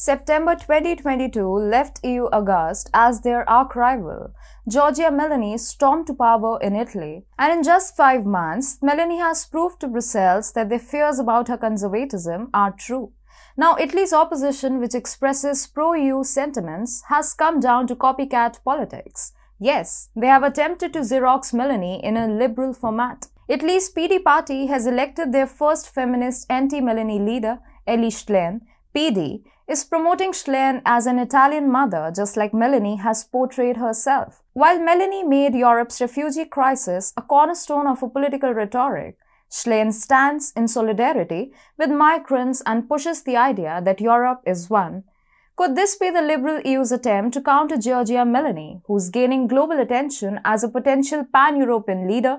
September 2022 left EU aghast as their arch-rival, Giorgia Meloni, stormed to power in Italy. And in just 5 months, Meloni has proved to Brussels that their fears about her conservatism are true. Now, Italy's opposition, which expresses pro-EU sentiments, has come down to copycat politics. Yes, they have attempted to Xerox Meloni in a liberal format. Italy's PD party has elected their first feminist anti-Meloni leader, Elly Schlein. PD is promoting Schlein as an Italian mother, just like Meloni has portrayed herself. While Meloni made Europe's refugee crisis a cornerstone of her political rhetoric, Schlein stands in solidarity with migrants and pushes the idea that Europe is one. Could this be the liberal EU's attempt to counter Giorgia Meloni, who's gaining global attention as a potential pan-European leader?